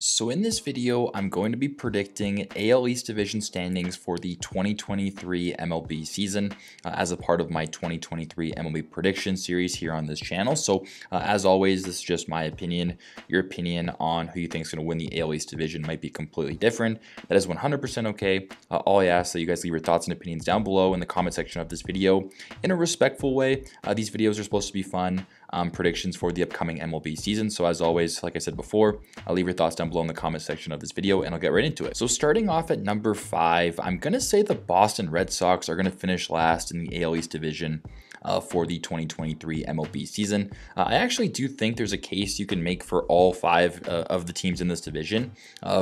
So in this video, I'm going to be predicting AL East division standings for the 2023 MLB season as a part of my 2023 MLB prediction series here on this channel. So as always, this is just my opinion. Your opinion on who you think is going to win the AL East division might be completely different. That is 100% okay. All I ask is that you guys leave your thoughts and opinions down below in the comment section of this video in a respectful way. These videos are supposed to be fun. Predictions for the upcoming MLB season. So as always, like I said before, I'll leave your thoughts down below in the comment section of this video and I'll get right into it. So starting off at number 5, I'm going to say the Boston Red Sox are going to finish last in the AL East division for the 2023 MLB season. I actually do think there's a case you can make for all 5 of the teams in this division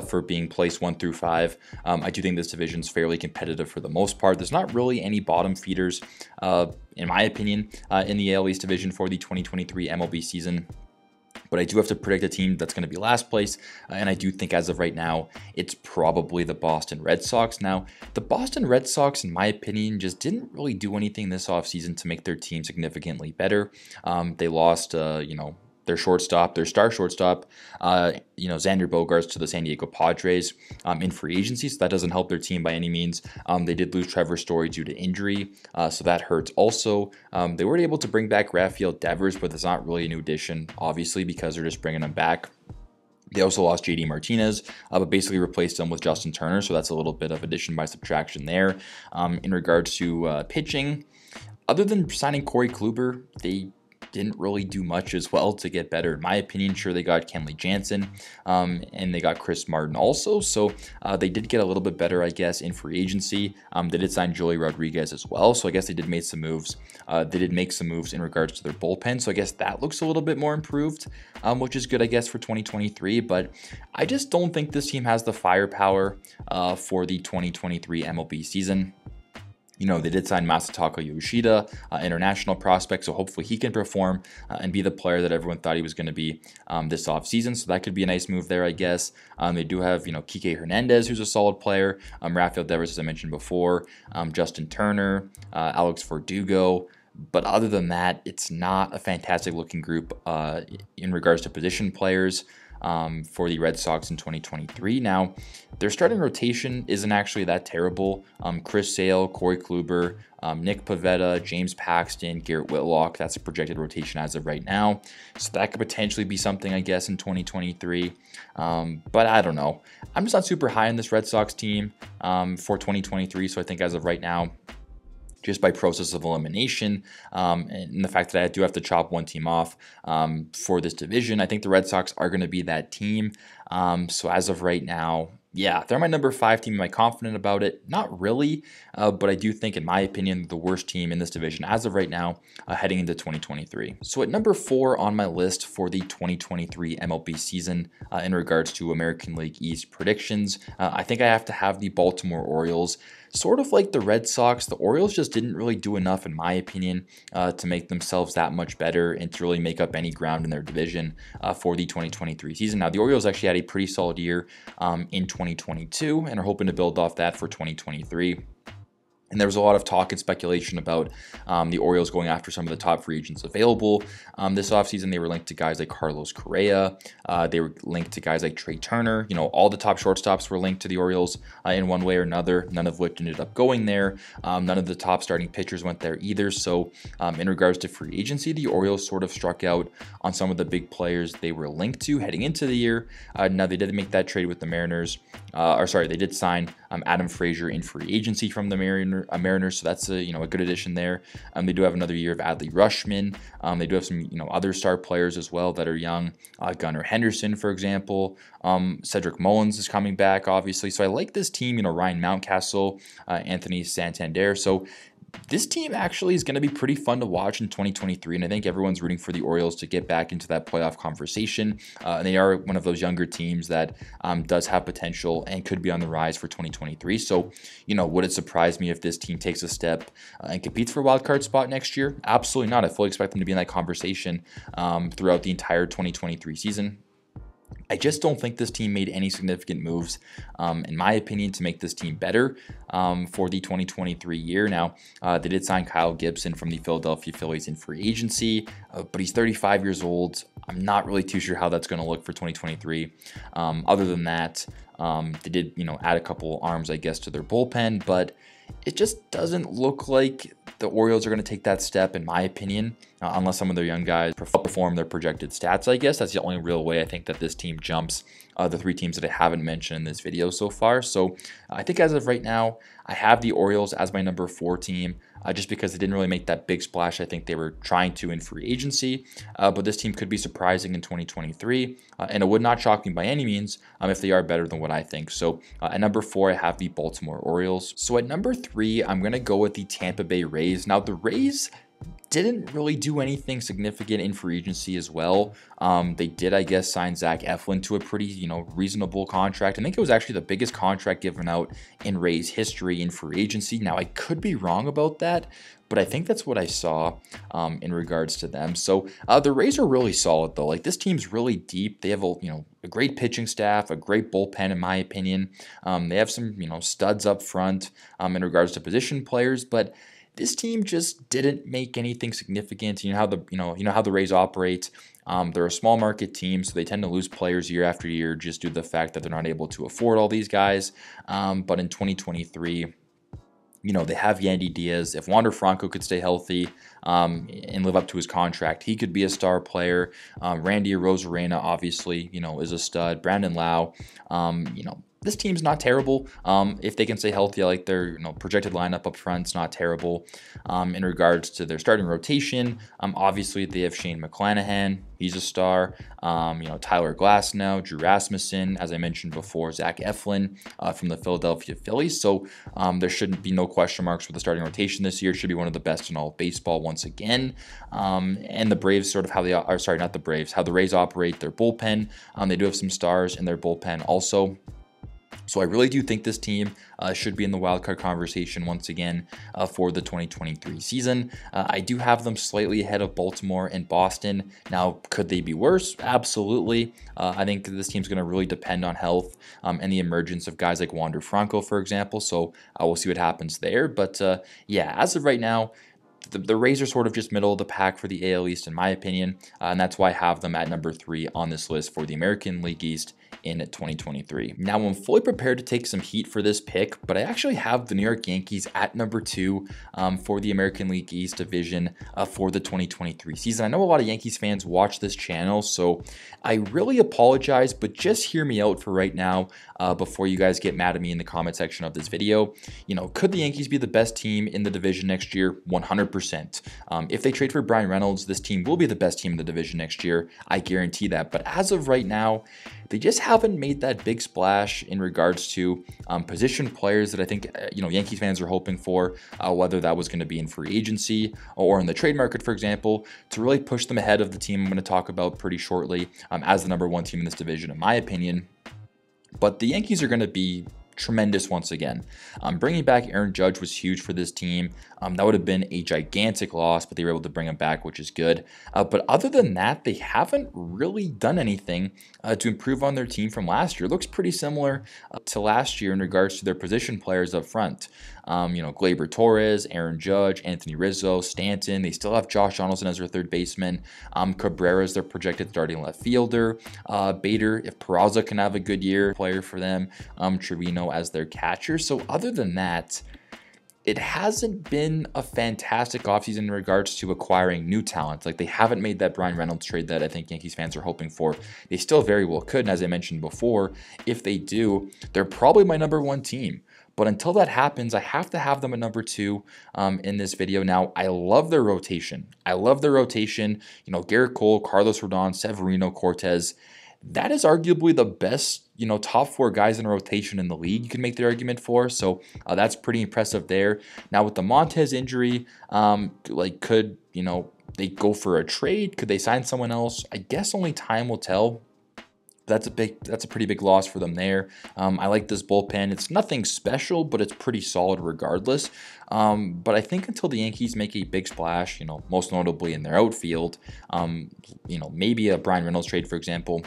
for being placed 1 through 5. I do think this division's fairly competitive for the most part. There's not really any bottom feeders, in my opinion, in the AL East division for the 2023 MLB season. But I do have to predict a team that's going to be last place, and I do think as of right now, it's probably the Boston Red Sox. Now, the Boston Red Sox, in my opinion, just didn't really do anything this offseason to make their team significantly better. They lost, their shortstop, their star shortstop, Xander Bogaerts to the San Diego Padres in free agency. So that doesn't help their team by any means. They did lose Trevor Story due to injury. So that hurts also. They weren't able to bring back Rafael Devers, but that's not really a new addition, obviously, because they're just bringing him back. They also lost JD Martinez, but basically replaced him with Justin Turner. So that's a little bit of addition by subtraction there. In regards to pitching, other than signing Corey Kluber, they didn't really do much as well to get better. In my opinion, sure, they got Kenley Jansen and they got Chris Martin also. So they did get a little bit better, I guess, in free agency. They did sign Julie Rodriguez as well. So I guess they did make some moves. They did make some moves in regards to their bullpen. So I guess that looks a little bit more improved, which is good, I guess, for 2023. But I just don't think this team has the firepower for the 2023 MLB season. They did sign Masataka Yoshida, international prospect, so hopefully he can perform and be the player that everyone thought he was going to be this offseason. So that could be a nice move there, I guess. They do have, Kike Hernandez, who's a solid player, Rafael Devers, as I mentioned before, Justin Turner, Alex Verdugo. But other than that, it's not a fantastic looking group in regards to position players for the Red Sox in 2023. Now, their starting rotation isn't actually that terrible. Chris Sale, Corey Kluber, Nick Pivetta, James Paxton, Gerrit Whitlock. That's a projected rotation as of right now. So that could potentially be something, I guess, in 2023. But I don't know. I'm just not super high on this Red Sox team for 2023. So I think as of right now, just by process of elimination and the fact that I do have to chop one team off for this division, I think the Red Sox are going to be that team. So as of right now, yeah, they're my number 5 team. Am I confident about it? Not really, but I do think, in my opinion, the worst team in this division as of right now heading into 2023. So at number 4 on my list for the 2023 MLB season in regards to American League East predictions, I think I have to have the Baltimore Orioles. Sort of like the Red Sox, the Orioles just didn't really do enough, in my opinion, to make themselves that much better and to really make up any ground in their division for the 2023 season. Now, the Orioles actually had a pretty solid year in 2022 and are hoping to build off that for 2023. And there was a lot of talk and speculation about the Orioles going after some of the top free agents available. This offseason, they were linked to guys like Carlos Correa. They were linked to guys like Trey Turner. All the top shortstops were linked to the Orioles in one way or another, none of which ended up going there. None of the top starting pitchers went there either. So in regards to free agency, the Orioles sort of struck out on some of the big players they were linked to heading into the year. Now, they did make that trade with the Mariners. They did sign Adam Frazier in free agency from the Mariners, so that's a good addition there. They do have another year of Adley Rutschman. They do have some other star players as well that are young. Gunnar Henderson, for example. Cedric Mullins is coming back, obviously. So I like this team. Ryan Mountcastle, Anthony Santander. So this team actually is going to be pretty fun to watch in 2023, and I think everyone's rooting for the Orioles to get back into that playoff conversation. And they are one of those younger teams that does have potential and could be on the rise for 2023. So, would it surprise me if this team takes a step and competes for a wildcard spot next year? Absolutely not. I fully expect them to be in that conversation throughout the entire 2023 season. I just don't think this team made any significant moves, in my opinion, to make this team better for the 2023 year. Now, they did sign Kyle Gibson from the Philadelphia Phillies in free agency, but he's 35 years old. I'm not really too sure how that's going to look for 2023. Other than that, they did, add a couple arms, I guess, to their bullpen, but it just doesn't look like the Orioles are going to take that step, in my opinion, unless some of their young guys perform their projected stats, I guess. That's the only real way I think that this team jumps the three teams that I haven't mentioned in this video so far. So I think as of right now, I have the Orioles as my number 4 team, just because they didn't really make that big splash I think they were trying to in free agency. But this team could be surprising in 2023, and it would not shock me by any means if they are better than what I think. So at number 4, I have the Baltimore Orioles. So at number 3, I'm going to go with the Tampa Bay Rays. Now the Rays didn't really do anything significant in free agency as well. They did, I guess, sign Zach Eflin to a pretty, reasonable contract. I think it was actually the biggest contract given out in Rays history in free agency. Now, I could be wrong about that, but I think that's what I saw in regards to them. So the Rays are really solid, though. Like, this team's really deep. They have a great pitching staff, a great bullpen, in my opinion. They have some, studs up front in regards to position players, but this team just didn't make anything significant. You know how the Rays operate. They're a small market team, so they tend to lose players year after year just due to the fact that they're not able to afford all these guys. But in 2023, they have Yandy Diaz. If Wander Franco could stay healthy and live up to his contract, he could be a star player. Randy Arozarena, obviously, is a stud. Brandon Lau, this team's not terrible. If they can stay healthy, I like their projected lineup up front's not terrible. In regards to their starting rotation, obviously they have Shane McClanahan. He's a star. Tyler Glasnow, Drew Rasmussen, as I mentioned before, Zach Eflin from the Philadelphia Phillies. So there shouldn't be no question marks for the starting rotation this year. Should be one of the best in all of baseball once again. And the Braves, sort of how they are, sorry, not the Braves, how the Rays operate their bullpen. They do have some stars in their bullpen also. So I really do think this team should be in the wildcard conversation once again for the 2023 season. I do have them slightly ahead of Baltimore and Boston. Now, could they be worse? Absolutely. I think this team's going to really depend on health and the emergence of guys like Wander Franco, for example. So we'll see what happens there. But yeah, as of right now, the Rays are sort of just middle of the pack for the AL East, in my opinion, and that's why I have them at number 3 on this list for the American League East in 2023. Now, I'm fully prepared to take some heat for this pick, but I actually have the New York Yankees at number 2 for the American League East division for the 2023 season. I know a lot of Yankees fans watch this channel, so I really apologize, but just hear me out for right now before you guys get mad at me in the comment section of this video. Could the Yankees be the best team in the division next year? 100%. If they trade for Brian Reynolds, this team will be the best team in the division next year. I guarantee that. But as of right now, they just haven't made that big splash in regards to position players that I think Yankees fans are hoping for, whether that was going to be in free agency or in the trade market, for example, to really push them ahead of the team I'm going to talk about pretty shortly as the number 1 team in this division, in my opinion. But the Yankees are going to be tremendous once again. Bringing back Aaron Judge was huge for this team. That would have been a gigantic loss, but they were able to bring him back, which is good. But other than that, they haven't really done anything to improve on their team from last year. It looks pretty similar to last year in regards to their position players up front. Gleyber Torres, Aaron Judge, Anthony Rizzo, Stanton. They still have Josh Donaldson as their third baseman. Cabrera is their projected starting left fielder. Bader, if Peraza can have a good year, player for them. Trevino as their catcher. So other than that, it hasn't been a fantastic offseason in regards to acquiring new talent. Like, they haven't made that Brian Reynolds trade that I think Yankees fans are hoping for. They still very well could, and as I mentioned before, if they do, they're probably my number 1 team. But until that happens, I have to have them at number 2 in this video. Now, I love their rotation. Gerrit Cole, Carlos Rodon, Severino Cortez. That is arguably the best, top 4 guys in a rotation in the league you can make the argument for. So that's pretty impressive there. Now, with the Montez injury, could, they go for a trade? Could they sign someone else? I guess only time will tell. That's a pretty big loss for them there. I like this bullpen. It's nothing special, but it's pretty solid regardless. But I think until the Yankees make a big splash, most notably in their outfield, maybe a Brian Reynolds trade, for example,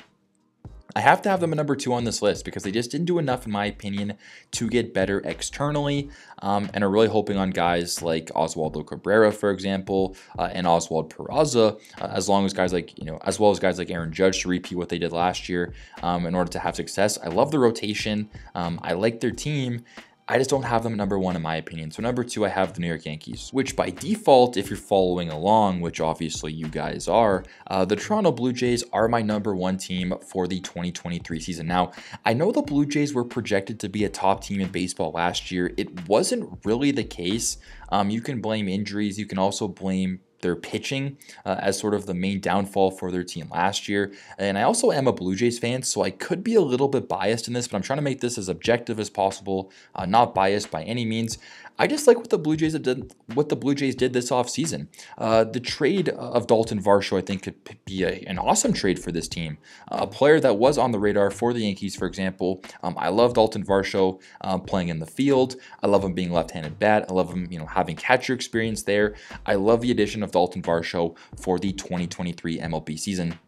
I have to have them at number 2 on this list because they just didn't do enough, in my opinion, to get better externally, and are really hoping on guys like Oswaldo Cabrera, for example, and Oswald Peraza, as well as guys like Aaron Judge, to repeat what they did last year in order to have success. I love the rotation. I like their team. I just don't have them number 1 in my opinion. So number 2, I have the New York Yankees, which by default, if you're following along, which obviously you guys are, the Toronto Blue Jays are my number 1 team for the 2023 season. Now, I know the Blue Jays were projected to be a top team in baseball last year. It wasn't really the case. You can blame injuries. You can also blame their pitching as sort of the main downfall for their team last year. And I also am a Blue Jays fan, so I could be a little bit biased in this, but I'm trying to make this as objective as possible, not biased by any means. I just like what the Blue Jays have done, what the Blue Jays did this offseason. The trade of Dalton Varsho, I think, could be an awesome trade for this team. A player that was on the radar for the Yankees, for example. I love Dalton Varsho playing in the field. I love him being left-handed bat. I love him, having catcher experience there. I love the addition of Dalton Varsho for the 2023 MLB season.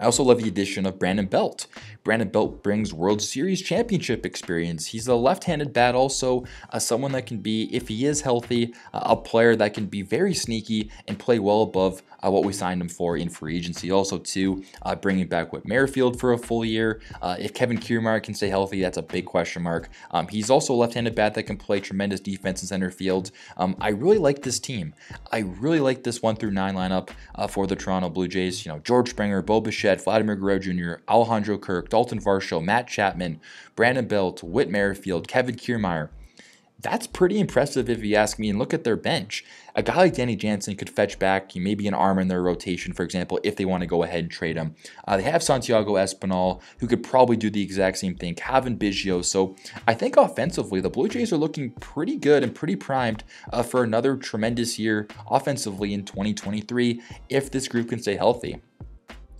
I also love the addition of Brandon Belt. Brandon Belt brings World Series championship experience. He's a left-handed bat, also someone that can be, if he is healthy, a player that can be very sneaky and play well above what we signed him for in free agency. Also, too, bringing back Whit Merrifield for a full year. If Kevin Kiermaier can stay healthy, that's a big question mark. He's also a left-handed bat that can play tremendous defense in center field. I really like this team. I really like this 1-9 lineup for the Toronto Blue Jays. George Springer, Bo Bichette, Vladimir Guerrero Jr., Alejandro Kirk, Dalton Varsho, Matt Chapman, Brandon Belt, Whit Merrifield, Kevin Kiermaier. That's pretty impressive if you ask me, and look at their bench. A guy like Kenley Jansen could fetch back maybe an arm in their rotation, for example, if they want to go ahead and trade him. They have Santiago Espinal, who could probably do the exact same thing, Cavan Biggio. So I think offensively, the Blue Jays are looking pretty good and pretty primed for another tremendous year offensively in 2023 if this group can stay healthy.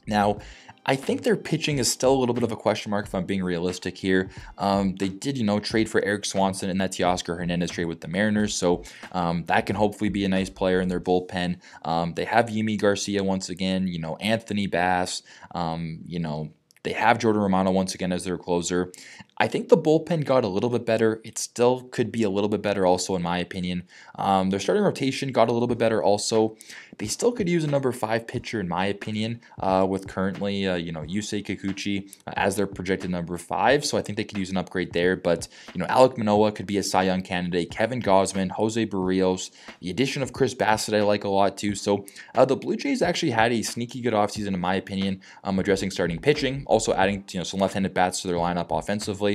Now, I think their pitching is still a little bit of a question mark if I'm being realistic here. They did, trade for Eric Swanson and that Teoscar Hernandez trade with the Mariners. So that can hopefully be a nice player in their bullpen. They have Yimi Garcia once again, Anthony Bass, they have Jordan Romano once again as their closer. I think the bullpen got a little bit better. It still could be a little bit better also, in my opinion. Their starting rotation got a little bit better also. They still could use a number 5 pitcher, in my opinion, with currently, Yusei Kikuchi as their projected number 5. So I think they could use an upgrade there. But, Alek Manoah could be a Cy Young candidate. Kevin Gausman, Jose Barrios, the addition of Chris Bassett I like a lot too. So the Blue Jays actually had a sneaky good offseason, in my opinion, addressing starting pitching, also adding, some left-handed bats to their lineup offensively.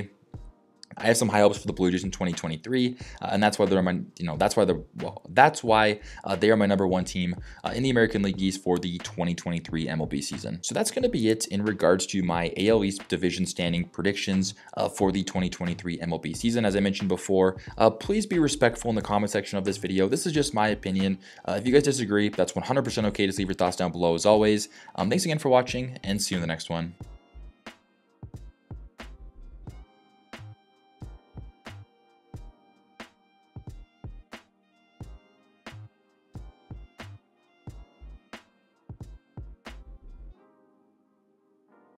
I have some high hopes for the Blue Jays in 2023, and that's why they're my, they are my number 1 team in the American League East for the 2023 MLB season. So that's going to be it in regards to my AL East division standing predictions for the 2023 MLB season. As I mentioned before, please be respectful in the comment section of this video. This is just my opinion. If you guys disagree, that's 100% okay. Just leave your thoughts down below as always. Thanks again for watching, and see you in the next one.